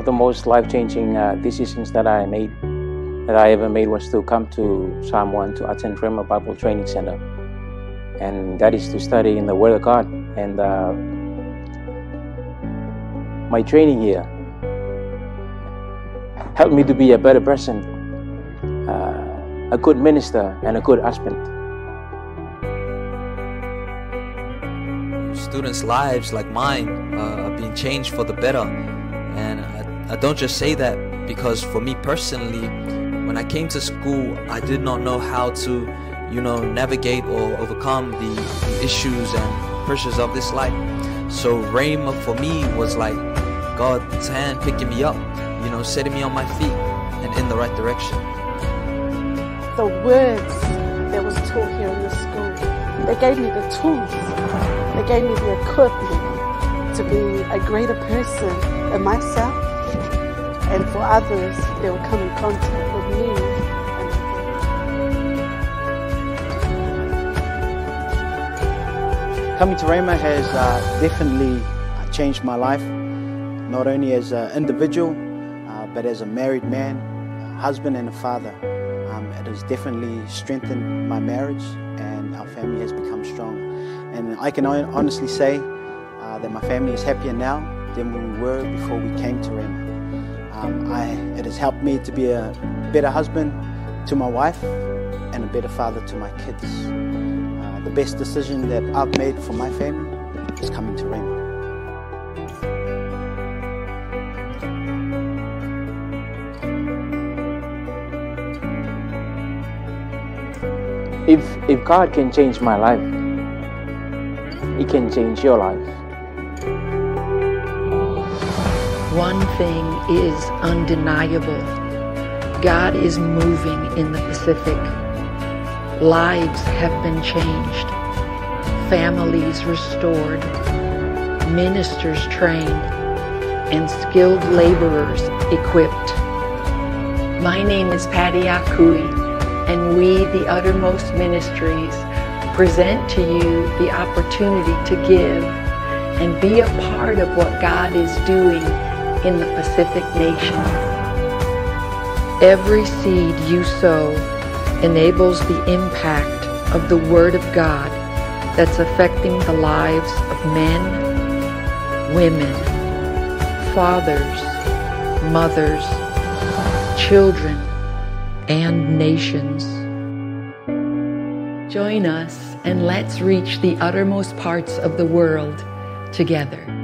of the most life-changing decisions that I ever made was to come to someone to attend Rhema Bible Training Center, and that is to study in the Word of God. And my training here helped me to be a better person, a good minister, and a good husband. Students' lives like mine are being changed for the better, and I don't just say that because for me personally, when I came to school, I did not know how to, navigate or overcome the issues and pressures of this life. So Rhema for me was like God's hand picking me up, setting me on my feet and in the right direction. The words that was taught here in the school, they gave me the tools. It gave me the equipment to be a greater person than myself and for others that will come in contact with me. Coming to Rhema has definitely changed my life, not only as an individual, but as a married man, a husband and a father. It has definitely strengthened my marriage, and our family has become stronger. And I can honestly say that my family is happier now than we were before we came to Rhema. It has helped me to be a better husband to my wife and a better father to my kids. The best decision that I've made for my family is coming to Rhema. If God can change my life, He can change your life. One thing is undeniable. God is moving in the Pacific. Lives have been changed. Families restored. Ministers trained. And skilled laborers equipped. My name is Pattie Ah Kui, and we, the Uttermost Ministries, present to you the opportunity to give and be a part of what God is doing in the Pacific nation. Every seed you sow enables the impact of the Word of God that's affecting the lives of men, women, fathers, mothers, children, and nations. Join us and let's reach the uttermost parts of the world together.